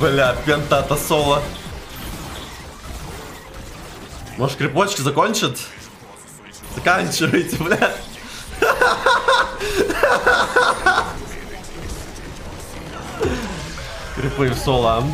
Бля, пентата соло. Может, крипочки закончат? Заканчивайте, бля. Крипы в соло.